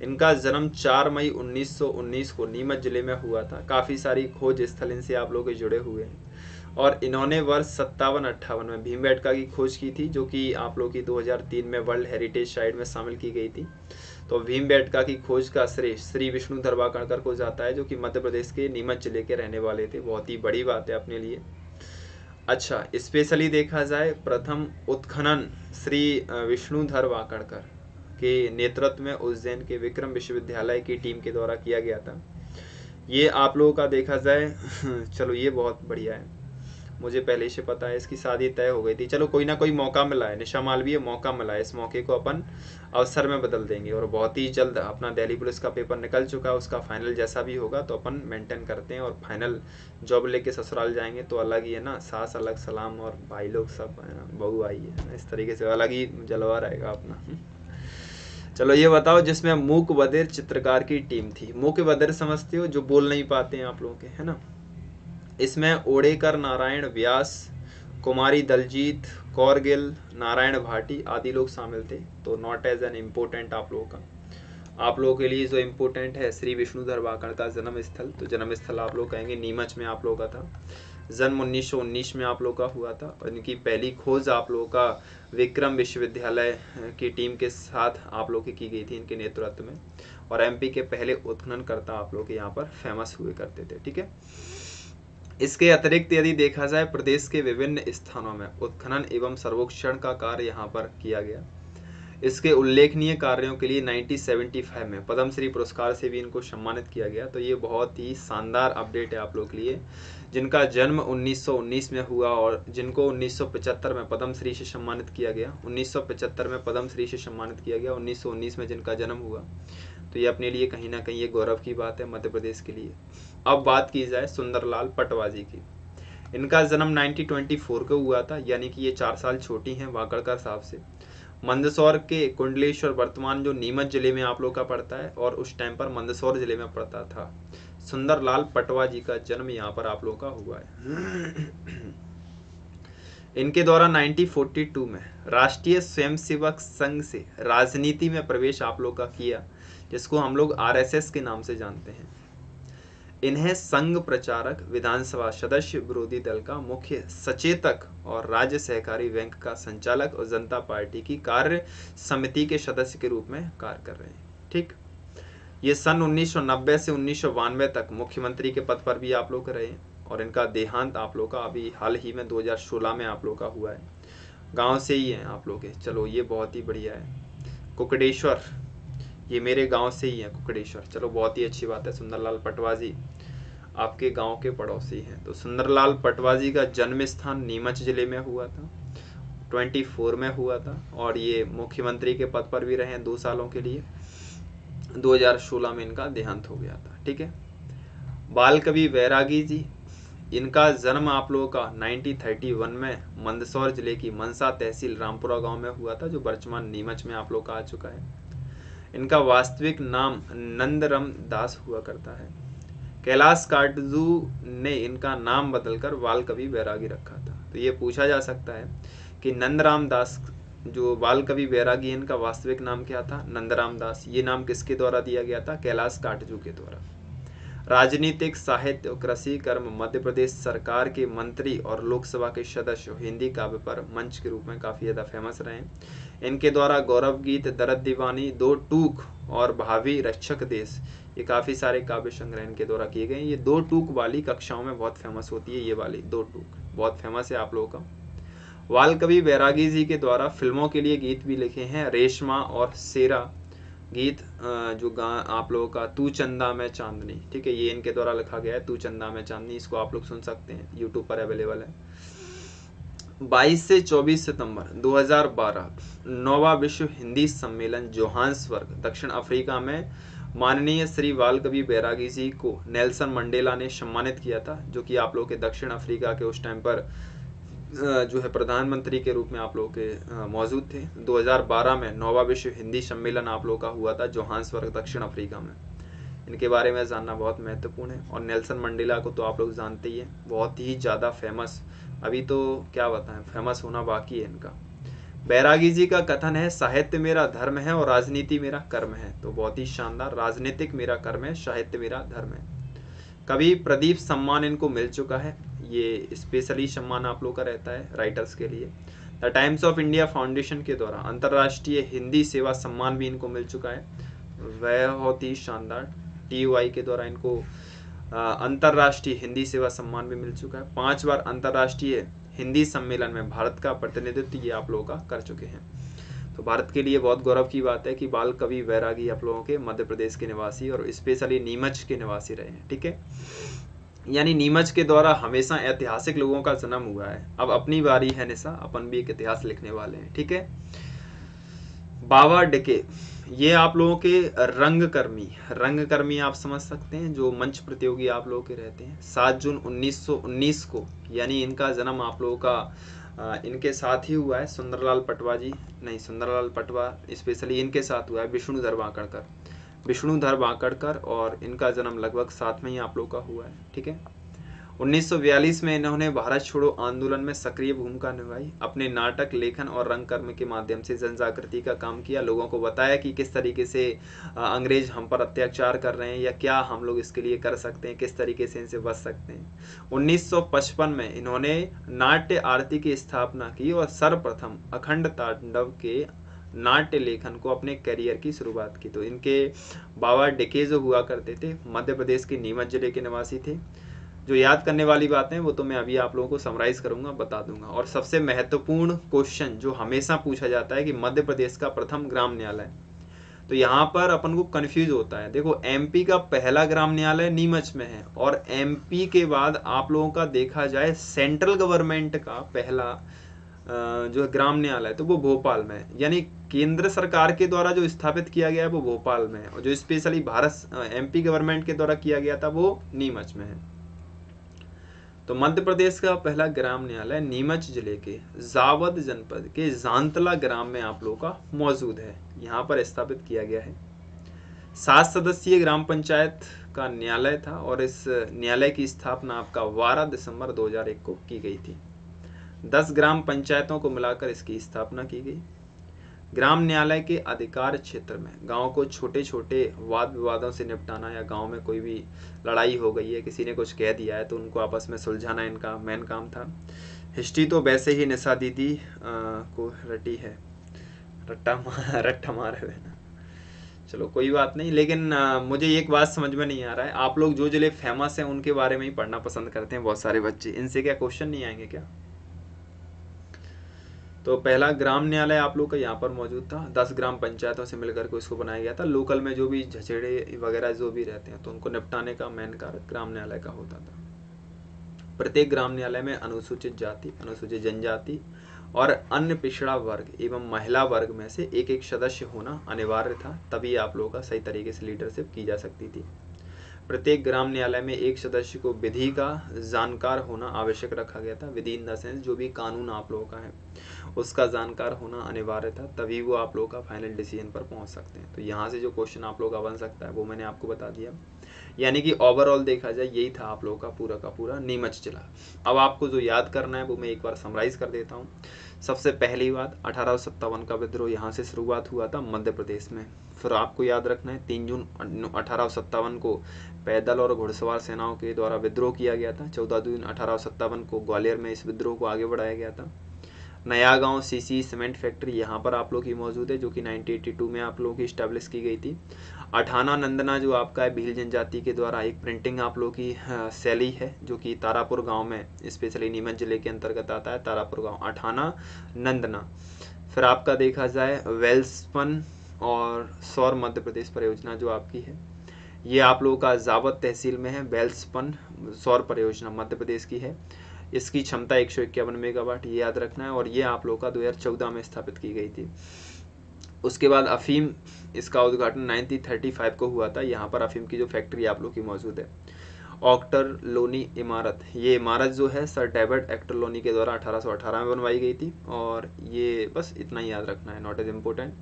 इनका जन्म 4 मई 1919 को नीमच जिले में हुआ था। काफ़ी सारी खोज स्थल इनसे आप लोग जुड़े हुए हैं, और इन्होंने वर्ष 57-58 में भीम बैठका की खोज की थी, जो कि आप लोग की 2003 में वर्ल्ड हेरिटेज साइट में शामिल की गई थी। तो भीम बैठका की खोज का श्रेय श्री विष्णुधर वाकणकर को जाता है, जो कि मध्य प्रदेश के नीमच जिले के रहने वाले थे। बहुत ही बड़ी बात है अपने लिए। अच्छा, स्पेशली देखा जाए प्रथम उत्खनन श्री विष्णुधर वाकणकर के नेतृत्व में उज्जैन के विक्रम विश्वविद्यालय की टीम के द्वारा किया गया था। ये आप लोगों का देखा जाए, चलो ये बहुत बढ़िया है, मुझे पहले से पता है, इसकी शादी तय हो गई थी। चलो कोई ना कोई मौका मिला है, निशा मालवीय मौका मिला है, इस मौके को अपन अवसर में बदल देंगे। और बहुत ही जल्द अपना दिल्ली पुलिस का पेपर निकल चुका है, उसका फाइनल जैसा भी होगा तो अपन मेंटेन करते हैं, और फाइनल जॉब लेके ससुराल जाएंगे तो अलग ही है ना, सास अलग सलाम, और भाई लोग सब है ना, बहू आई है, इस तरीके से अलग ही जलवा रहेगा अपना। चलो ये बताओ, जिसमें मूक बधिर चित्रकार की टीम थी, मूक बधिर समझते हो जो बोल नहीं पाते हैं आप लोगों के, है ना। इसमें ओडेकर, नारायण व्यास, कुमारी दलजीत कौर गिल, नारायण भाटी आदि लोग शामिल थे। तो नॉट एज एन इम्पोर्टेंट आप लोगों का, आप लोगों के लिए जो इम्पोर्टेंट है श्री विष्णुधर वाकणकर का जन्म स्थल, तो जन्म स्थल आप लोग कहेंगे नीमच में आप लोगों का था। जन्म 1919 में आप लोग का हुआ था, और इनकी पहली खोज आप लोगों का विक्रम विश्वविद्यालय की टीम के साथ आप लोग की गई थी इनके नेतृत्व में, और एमपी के पहले उत्खननकर्ता आप लोग के यहाँ पर फेमस हुए करते थे, ठीक है। इसके अतिरिक्त यदि देखा जाए प्रदेश के विभिन्न स्थानों में उत्खनन एवं सर्वेक्षण का कार्य यहाँ पर किया गया। इसके उल्लेखनीय कार्यों के लिए 1975 में पद्मश्री पुरस्कार से भी इनको सम्मानित किया गया। तो ये बहुत ही शानदार अपडेट है आप लोग के लिए, जिनका जन्म 1919 में हुआ और जिनको 1975 में पद्मश्री से सम्मानित किया गया, 1975 में पद्मश्री से सम्मानित किया गया, 1919 में जिनका जन्म हुआ। तो ये अपने लिए कहीं ना कहीं ये गौरव की बात है मध्य प्रदेश के लिए। अब बात की जाए सुंदरलाल पटवा जी की, इनका जन्म 1924 को हुआ था, यानी कि ये 4 साल छोटी हैं वाकणकर साहब से। मंदसौर के कुंडलेश्वर, वर्तमान जो नीमच जिले में आप लोग का पड़ता है, और उस टाइम पर मंदसौर जिले में पड़ता था। सुंदरलाल पटवा जी का जन्म यहाँ पर आप लोग का हुआ है। इनके द्वारा 1942 में राष्ट्रीय स्वयंसेवक संघ से राजनीति में प्रवेश आप लोग का किया, जिसको हम लोग आरएसएस के नाम से जानते हैं। इन्हें संघ प्रचारक, विधानसभा सदस्य, विरोधी दल का मुख्य सचेतक और राज्य सहकारी बैंक का संचालक और जनता पार्टी की कार्य समिति के सदस्य के रूप में कार्य कर रहे हैं, ठीक। ये सन 1990 से 1992 तक मुख्यमंत्री के पद पर भी आप लोग रहे हैं, और इनका देहांत आप लोग का अभी हाल ही में 2016 में आप लोग का हुआ है। गाँव से ही हैं आप लोग के, चलो ये बहुत ही बढ़िया है। कुकड़ेश्वर, ये मेरे गांव से ही है कुकड़ेश्वर, चलो बहुत ही अच्छी बात है। सुंदरलाल पटवा जी आपके गांव के पड़ोसी हैं। तो सुंदरलाल पटवा जी का जन्म स्थान नीमच जिले में हुआ था, 24 में हुआ था, और ये मुख्यमंत्री के पद पर भी रहे हैं 2 सालों के लिए। 2016 में इनका देहांत हो गया था। ठीक है, बालकवि बैरागी जी, इनका जन्म आप लोगों का 1931 में मंदसौर जिले की मनसा तहसील रामपुरा गांव में हुआ था, जो वर्तमान नीमच में आप लोग का आ चुका है। इनका वास्तविक नाम नंदराम दास हुआ करता है। कैलाश काटजू ने इनका नाम बदलकर बालकवि बैरागी रखा था। तो ये पूछा जा सकता है कि नंदराम दास जो बालकवि बैरागी, इनका वास्तविक नाम क्या था? नंदराम दास। ये नाम किसके द्वारा दिया गया था? कैलाश काटजू के द्वारा। राजनीतिक, साहित्य, कृषि कर्म, मध्य प्रदेश सरकार के मंत्री और लोकसभा के सदस्य, हिंदी काव्य पर मंच के रूप में काफ़ी ज़्यादा फेमस रहे। इनके द्वारा गौरव गीत, दर्द दीवानी, दो टूक और भावी रक्षक देश, ये काफ़ी सारे काव्य संग्रह इनके द्वारा किए गए। ये दो टूक वाली कक्षाओं में बहुत फेमस होती है, ये वाली दो टूक बहुत फेमस है आप लोगों का। बालकवि बैरागी जी के द्वारा फिल्मों के लिए गीत भी लिखे हैं, रेशमा और शेरा गीत, जो आप लोगों का तू चंदा में चांदनी, ठीक है, ये इनके द्वारा लिखा गया है, तू चंदा में चांदनी। इसको आप लोग सुन सकते हैं, यूट्यूब पर अवेलेबल है। 22 से 24 सितंबर 2012 नौवा विश्व हिंदी सम्मेलन जोहान्सबर्ग, दक्षिण अफ्रीका में माननीय श्री बालकवि बैरागी जी को नेल्सन मंडेला ने सम्मानित किया था, जो कि आप लोग के दक्षिण अफ्रीका के उस टाइम पर जो है प्रधानमंत्री के रूप में आप लोग के मौजूद थे। 2012 में नौवा विश्व हिंदी सम्मेलन आप लोग का हुआ था जोहान्सबर्ग, दक्षिण अफ्रीका में। इनके बारे में जानना बहुत महत्वपूर्ण है। और नेल्सन मंडेला को तो आप लोग जानते ही हैं, बहुत ही ज़्यादा फेमस, अभी तो क्या बताएं, फेमस होना बाकी है इनका। बैरागी जी का कथन है, साहित्य मेरा धर्म है और राजनीति मेरा कर्म है। तो बहुत ही शानदार, राजनीतिक मेरा कर्म है, साहित्य मेरा धर्म है। कवि प्रदीप सम्मान इनको मिल चुका है, ये स्पेशली सम्मान आप लोग का रहता है राइटर्स के लिए। The Times of India foundation के द्वारा अंतर्राष्ट्रीय हिंदी सेवा सम्मान भी इनको मिल चुका है, बहुत ही शानदार। TUI के द्वारा इनको अंतर्राष्ट्रीय हिंदी सेवा सम्मान भी मिल चुका है। 5 बार अंतर्राष्ट्रीय हिंदी सम्मेलन में भारत का प्रतिनिधित्व ये आप लोगों का कर चुके हैं। तो भारत के लिए बहुत गौरव की बात है कि बालकवि बैरागी आप लोगों के मध्य प्रदेश के निवासी और स्पेशली नीमच के निवासी रहे हैं। ठीक है, यानी नीमच के द्वारा हमेशा ऐतिहासिक लोगों का जन्म हुआ है। अब अपनी बारी है निशा, अपन भी एक इतिहास लिखने वाले हैं। ठीक है, बाबा डीके, ये आप लोगों के रंगकर्मी, रंगकर्मी आप समझ सकते हैं, जो मंच प्रतियोगी आप लोगों के रहते हैं। 7 जून 1919 को, यानी इनका जन्म आप लोगों का इनके साथ ही हुआ है, सुंदरलाल पटवा जी, नहीं सुंदरलाल पटवा स्पेशली इनके साथ हुआ है, विष्णु श्रीधर वाकणकर, विष्णुधर वाकणकर, और इनका जन्म लगभग साथ में ही आप लोग का हुआ है। ठीक है, 1942 में इन्होंने भारत छोड़ो आंदोलन में सक्रिय भूमिका निभाई, अपने नाटक, लेखन और रंगकर्म के माध्यम से जन जागृति का काम किया, लोगों को बताया कि किस तरीके से अंग्रेज हम पर अत्याचार कर रहे हैं, या क्या हम लोग इसके लिए कर सकते हैं, किस तरीके से इनसे बच सकते हैं। 1955 में इन्होंने नाट्य आरती की स्थापना की और सर्वप्रथम अखंड तांडव के नाट्य लेखन को अपने करियर की शुरुआत की। तो इनके बाबा डीके जो हुआ करते थे, मध्य प्रदेश के नीमच जिले के निवासी थे। जो याद करने वाली बातें वो तो मैं अभी आप लोगों को समराइज करूंगा, बता दूंगा। और सबसे महत्वपूर्ण क्वेश्चन जो हमेशा पूछा जाता है कि मध्य प्रदेश का प्रथम ग्राम न्यायालय, तो यहाँ पर अपन को कन्फ्यूज होता है। देखो, MP का पहला ग्राम न्यायालय नीमच में है, और MP के बाद आप लोगों का देखा जाए सेंट्रल गवर्नमेंट का पहला जो ग्राम न्यायालय, तो वो भोपाल में है। यानी केंद्र सरकार के द्वारा जो स्थापित किया गया है वो भोपाल में है, और जो स्पेशली भारत MP गवर्नमेंट के द्वारा किया गया था वो नीमच में है। तो मध्य प्रदेश का पहला ग्राम न्यायालय नीमच जिले के जावद जनपद के जांतला ग्राम में आप लोगों का मौजूद है, यहाँ पर स्थापित किया गया है। 7 सदस्यीय ग्राम पंचायत का न्यायालय था, और इस न्यायालय की स्थापना आपका 12 दिसंबर 2001 को की गई थी। 10 ग्राम पंचायतों को मिलाकर इसकी स्थापना की गई। ग्राम न्यायालय के अधिकार क्षेत्र में गांव को छोटे छोटे वाद विवादों से निपटाना, या गांव में कोई भी लड़ाई हो गई है, किसी ने कुछ कह दिया है, तो उनको आपस में सुलझाना इनका मेन काम था। हिस्ट्री तो वैसे ही निशा दीदी को रटी है, रट्टा मारे हुए ना, चलो कोई बात नहीं। लेकिन मुझे एक बात समझ में नहीं आ रहा है, आप लोग जो जिले फेमस हैं उनके बारे में ही पढ़ना पसंद करते हैं बहुत सारे बच्चे, इनसे क्या क्वेश्चन नहीं आएंगे क्या? तो पहला ग्राम न्यायालय आप लोग का यहाँ पर मौजूद था। 10 ग्राम पंचायतों से मिलकर को इसको बनाया गया था। लोकल में जो भी झचड़े वगैरह जो भी रहते हैं तो उनको निपटाने का मेन कार्य ग्राम न्यायालय का होता था। प्रत्येक ग्राम न्यायालय में अनुसूचित जाति, अनुसूचित जनजाति और अन्य पिछड़ा वर्ग एवं महिला वर्ग में से एक एक सदस्य होना अनिवार्य था, तभी आप लोगों का सही तरीके से लीडरशिप की जा सकती थी। प्रत्येक ग्राम न्यायालय में एक सदस्य को विधि का जानकार होना आवश्यक रखा गया था। विधि इन द सेंस जो भी कानून आप लोगों का है उसका जानकार होना अनिवार्य था, तभी वो आप लोगों का फाइनल डिसीजन पर पहुंच सकते हैं। तो यहाँ से जो क्वेश्चन आप लोगों का बन सकता है वो मैंने आपको बता दिया। यानी कि ओवरऑल देखा जाए यही था आप लोगों का पूरा नीमच जिला। अब आपको जो याद करना है वो मैं एक बार समराइज कर देता हूँ। सबसे पहली बात 1857 का विद्रोह यहाँ से शुरुआत हुआ था मध्य प्रदेश में। फिर आपको याद रखना है 3 जून 1857 को पैदल और घुड़सवार सेनाओं के द्वारा विद्रोह किया गया था। 14 जून 1857 को ग्वालियर में इस विद्रोह को आगे बढ़ाया गया था। नया गाँव सीसी सीमेंट फैक्ट्री यहाँ पर आप लोग की मौजूद है जो कि 1982 में आप लोगों की इस्टेब्लिश की गई थी। अठाना नंदना जो आपका है भील जनजाति के द्वारा एक प्रिंटिंग आप लोगों की शैली है जो कि तारापुर गांव में स्पेशली नीमच जिले के अंतर्गत आता है। तारापुर गांव अठाना नंदना। फिर आपका देखा जाए वेल्सपन और सौर मध्य प्रदेश परियोजना जो आपकी है ये आप लोगों का जावद तहसील में है। वेल्सपन सौर परियोजना मध्य प्रदेश की है। इसकी क्षमता 151 मेगावाट ये याद रखना है और ये आप लोगों का 2014 में स्थापित की गई थी। उसके बाद अफीम इसका उद्घाटन 1935 को हुआ था। यहाँ पर अफीम की जो फैक्ट्री आप लोग की मौजूद है। ऑक्टर लोनी इमारत, ये इमारत जो है सर डेविड एक्टर लोनी के द्वारा 1818 में बनवाई गई थी। और ये बस इतना ही याद रखना है, नॉट एज इम्पोर्टेंट।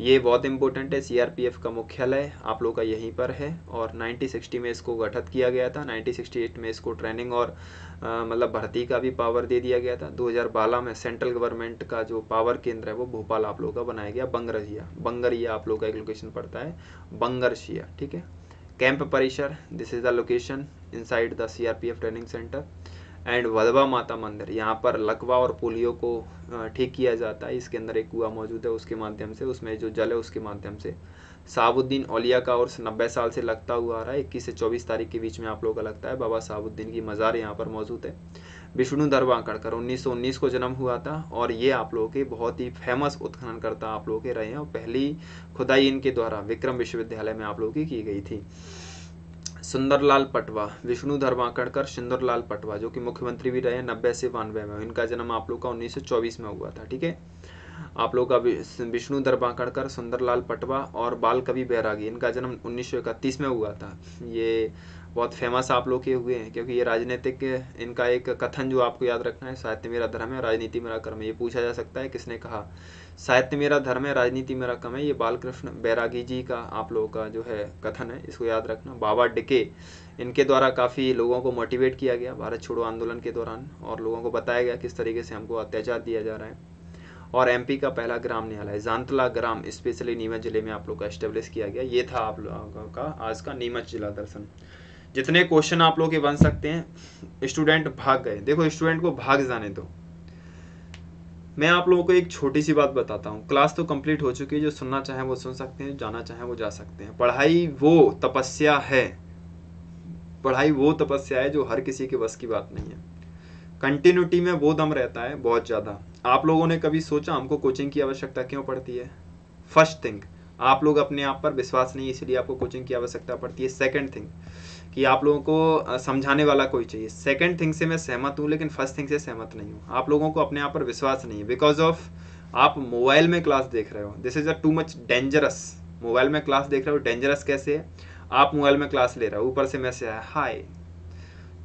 ये बहुत इम्पोर्टेंट है। सीआरपीएफ का मुख्यालय आप लोग का यहीं पर है और 1960 में इसको गठित किया गया था। 1968 में इसको ट्रेनिंग और मतलब भर्ती का भी पावर दे दिया गया था। 2012 में सेंट्रल गवर्नमेंट का जो पावर केंद्र है वो भोपाल आप लोग का बनाया गया। बंगरशिया आप लोग का एक लोकेशन पड़ता है बंगरशिया, ठीक है। कैंप परिसर, this is the location inside the CRPF training centre. And Wadhwa Mata Mandir, यहाँ पर लकवा और पोलियो को ठीक किया जाता है। इसके अंदर एक कुआं मौजूद है उसके माध्यम से उसमें जो जल है उसके माध्यम से। शाहबुद्दीन औलिया का और 90 साल से लगता हुआ आ रहा है। 21 से 24 तारीख के बीच में आप लोगों का लगता है। बाबा शाहबुद्दीन की मज़ार यहाँ पर मौजूद है। विष्णु श्रीधर वाकणकर 1919 को जन्म हुआ था और ये आप लोगों के बहुत ही फेमस उत्खननकर्ता आप लोगों के रहे हैं और पहली खुदाई इनके द्वारा विक्रम विश्वविद्यालय में आप लोगों की गई थी। सुंदरलाल पटवा, विष्णु श्रीधर वाकणकर सुंदरलाल पटवा जो कि मुख्यमंत्री भी रहे 90 से 92 में। इनका जन्म आप लोग का 1924 में हुआ था, ठीक है। आप लोग का विष्णु श्रीधर वाकणकर, सुंदरलाल पटवा और बालकवि बैरागी, इनका जन्म 1931 में हुआ था। ये बहुत फेमस आप लोग के हुए हैं क्योंकि ये राजनीतिक, इनका एक कथन जो आपको याद रखना है, साहित्य मेरा धर्म है, राजनीति मेरा कर्म है। ये पूछा जा सकता है किसने कहा साहित्य मेरा धर्म है, राजनीति मेरा कर्म है। ये बालकृष्ण बैरागी जी का आप लोगों का जो है कथन है, इसको याद रखना। बाबा डीके, इनके द्वारा काफ़ी लोगों को मोटिवेट किया गया भारत छोड़ो आंदोलन के दौरान और लोगों को बताया गया किस तरीके से हमको अत्याचार दिया जा रहा है। और एमपी का पहला ग्राम न्यायालय जांतला ग्राम स्पेशली नीमच जिले में आप लोग का एस्टेब्लिश किया गया। ये था आप लोगों का आज का नीमच जिला दर्शन। जितने क्वेश्चन आप लोग के बन सकते हैं। स्टूडेंट भाग गए, देखो स्टूडेंट को भाग जाने दो। मैं आप लोगों को एक छोटी सी बात बताता हूँ। क्लास तो कंप्लीट हो चुकी है, जो सुनना चाहे वो सुन सकते हैं, जाना चाहे वो जा सकते हैं। पढ़ाई वो तपस्या है, पढ़ाई वो तपस्या है जो हर किसी के बस की बात नहीं है। कंटिन्यूटी में वो दम रहता है बहुत ज़्यादा। आप लोगों ने कभी सोचा हमको कोचिंग की आवश्यकता क्यों पड़ती है? फर्स्ट थिंग, आप लोग अपने आप पर विश्वास नहीं है इसलिए आपको कोचिंग की आवश्यकता पड़ती है। सेकंड थिंग कि आप लोगों को समझाने वाला कोई चाहिए। सेकंड थिंग से मैं सहमत हूँ लेकिन फर्स्ट थिंग से सहमत नहीं हूँ। आप लोगों को अपने आप पर विश्वास नहीं है बिकॉज ऑफ आप मोबाइल में क्लास देख रहे हो। This is a too much dangerous. Mobile में क्लास देख रहे हो, डेंजरस कैसे है? आप मोबाइल में क्लास ले रहे हो, ऊपर से मैसेज आया हाय,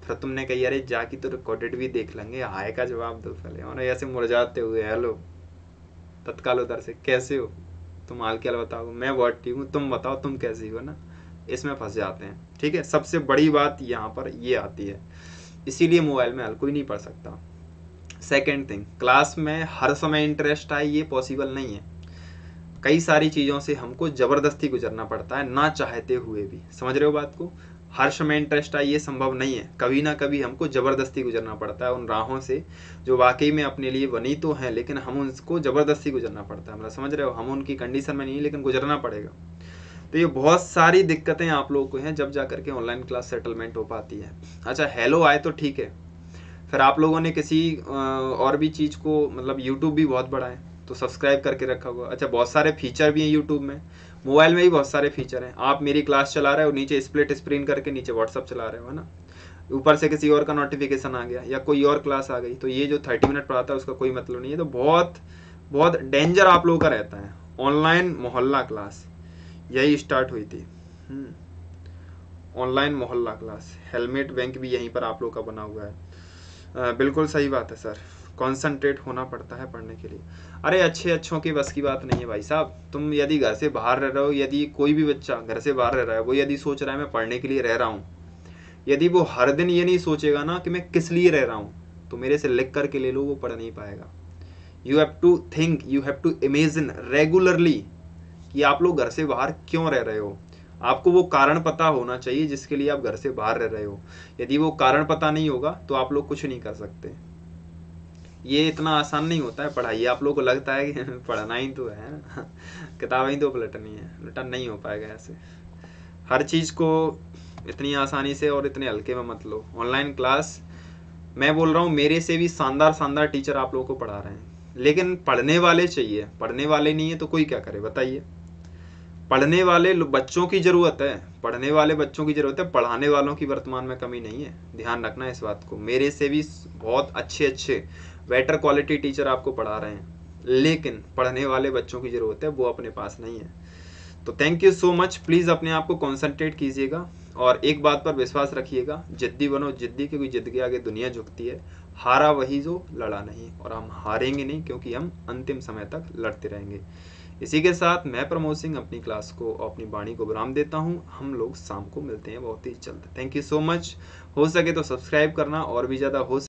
तो तुमने कही अरे जाके तो रिकॉर्डेड भी देख लेंगे, हाय का जवाब दो पहले। और ऐसे मुरझाते हुए हेलो तत्काल उधर से कैसे हो तुम, हाल क्या बताओ, मैं बहुत ठीक हूँ, तुम बताओ तुम कैसी हो ना, इसमें फंस जाते हैं, ठीक है। सबसे बड़ी बात यहाँ पर ये आती है, इसीलिए मोबाइल में हल कोई नहीं पढ़ सकता। सेकेंड थिंग, क्लास में हर समय इंटरेस्ट आए ये पॉसिबल नहीं है। कई सारी चीज़ों से हमको ज़बरदस्ती गुजरना पड़ता है ना चाहते हुए भी, समझ रहे हो बात को। हर समय इंटरेस्ट आए ये संभव नहीं है, कभी ना कभी हमको ज़बरदस्ती गुजरना पड़ता है उन राहों से जो वाकई में अपने लिए बनी तो हैं लेकिन हम उनको ज़बरदस्ती गुजरना पड़ता है, मतलब समझ रहे हो, हम उनकी कंडीशन में नहीं लेकिन गुजरना पड़ेगा। तो ये बहुत सारी दिक्कतें आप लोगों को हैं, जब जा करके ऑनलाइन क्लास सेटलमेंट हो पाती है। अच्छा हेलो आए तो ठीक है, फिर आप लोगों ने किसी और भी चीज़ को, मतलब यूट्यूब भी बहुत बड़ा है तो सब्सक्राइब करके रखा हुआ। अच्छा, बहुत सारे फीचर भी हैं यूट्यूब में, मोबाइल में भी बहुत सारे फीचर हैं। आप मेरी क्लास चला रहे हो, नीचे स्प्लिट स्क्रीन करके नीचे व्हाट्सअप चला रहे हो, है ना, ऊपर से किसी और का नोटिफिकेशन आ गया या कोई और क्लास आ गई, तो ये जो 30 मिनट पढ़ाता है उसका कोई मतलब नहीं है। तो बहुत बहुत डेंजर आप लोगों का रहता है। ऑनलाइन मोहल्ला क्लास यही स्टार्ट हुई थी, ऑनलाइन मोहल्ला क्लास। हेलमेट बैंक भी यहीं पर आप लोग का बना हुआ है। बिल्कुल सही बात है सर, कॉन्सनट्रेट होना पड़ता है पढ़ने के लिए। अरे अच्छे अच्छों की बस की बात नहीं है भाई साहब। तुम यदि घर से बाहर रह रहे हो, यदि कोई भी बच्चा घर से बाहर रह रहा है, वो यदि सोच रहा है मैं पढ़ने के लिए रह रहा हूँ, यदि वो हर दिन ये नहीं सोचेगा ना कि मैं किस लिए रह रहा हूँ, तो मेरे से लिख करके ले लो, वो पढ़ नहीं पाएगा। You have to think, you have to imagine regularly कि आप लोग घर से बाहर क्यों रह रहे हो। आपको वो कारण पता होना चाहिए जिसके लिए आप घर से बाहर रह रहे हो। यदि वो कारण पता नहीं होगा तो आप लोग कुछ नहीं कर सकते। ये इतना आसान नहीं होता है पढ़ाई। आप लोग को लगता है कि पढ़ना ही तो है ना, किताबें ही तो पलटनी है। पलटन नहीं हो पाएगा ऐसे। हर चीज़ को इतनी आसानी से और इतने हल्के में मत लो। ऑनलाइन क्लास, मैं बोल रहा हूँ मेरे से भी शानदार शानदार टीचर आप लोगों को पढ़ा रहे हैं, लेकिन पढ़ने वाले चाहिए। पढ़ने वाले नहीं है तो कोई क्या करे बताइए। पढ़ने वाले बच्चों की ज़रूरत है, पढ़ने वाले बच्चों की ज़रूरत है, पढ़ाने वालों की वर्तमान में कमी नहीं है। ध्यान रखना इस बात को। मेरे से भी बहुत अच्छे अच्छे बेटर क्वालिटी टीचर आपको पढ़ा रहे हैं, लेकिन पढ़ने वाले बच्चों की ज़रूरत है, वो अपने पास नहीं है। तो thank you so much. Please अपने आप को कॉन्सनट्रेट कीजिएगा और एक बात पर विश्वास रखिएगा, जिद्दी बनो जिद्दी, क्योंकि जिद के आगे दुनिया झुकती है। हारा वही जो लड़ा नहीं, और हम हारेंगे नहीं क्योंकि हम अंतिम समय तक लड़ते रहेंगे। इसी के साथ मैं प्रमोद सिंह अपनी क्लास को, अपनी वाणी को विराम देता हूँ। हम लोग शाम को मिलते हैं बहुत ही जल्द। Thank you so much. हो सके तो सब्सक्राइब करना, और भी ज़्यादा हो